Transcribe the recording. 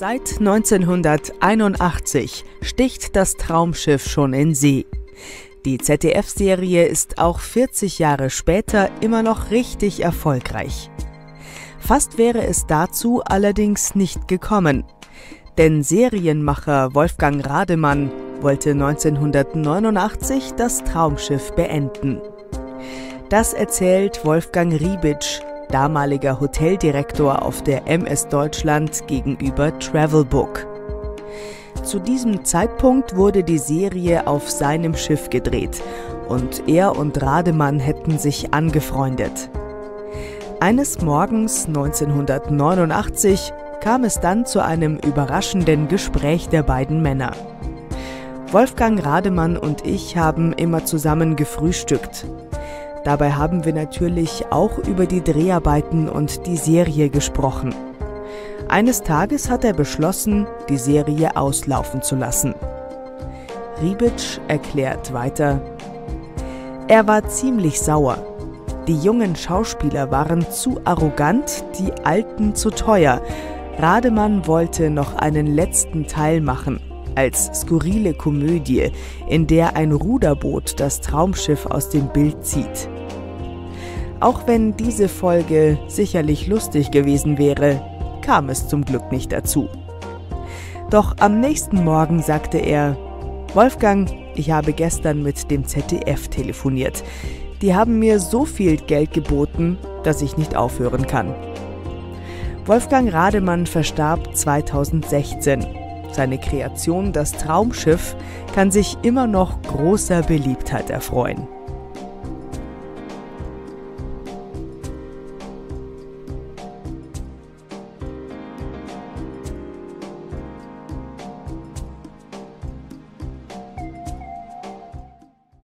Seit 1981 sticht das Traumschiff schon in See. Die ZDF-Serie ist auch 40 Jahre später immer noch richtig erfolgreich. Fast wäre es dazu allerdings nicht gekommen. Denn Serienmacher Wolfgang Rademann wollte 1989 das Traumschiff beenden. Das erzählt Wolfgang Rebitsch, damaliger Hoteldirektor auf der MS Deutschland, gegenüber Travelbook. Zu diesem Zeitpunkt wurde die Serie auf seinem Schiff gedreht und er und Rademann hätten sich angefreundet. Eines Morgens 1989 kam es dann zu einem überraschenden Gespräch der beiden Männer. Wolfgang Rademann und ich haben immer zusammen gefrühstückt. Dabei haben wir natürlich auch über die Dreharbeiten und die Serie gesprochen. Eines Tages hat er beschlossen, die Serie auslaufen zu lassen. Rebitsch erklärt weiter: Er war ziemlich sauer. Die jungen Schauspieler waren zu arrogant, die alten zu teuer. Rademann wollte noch einen letzten Teil machen, als skurrile Komödie, in der ein Ruderboot das Traumschiff aus dem Bild zieht. Auch wenn diese Folge sicherlich lustig gewesen wäre, kam es zum Glück nicht dazu. Doch am nächsten Morgen sagte er: Wolfgang, ich habe gestern mit dem ZDF telefoniert. Die haben mir so viel Geld geboten, dass ich nicht aufhören kann. Wolfgang Rademann verstarb 2016. Seine Kreation, das Traumschiff, kann sich immer noch großer Beliebtheit erfreuen.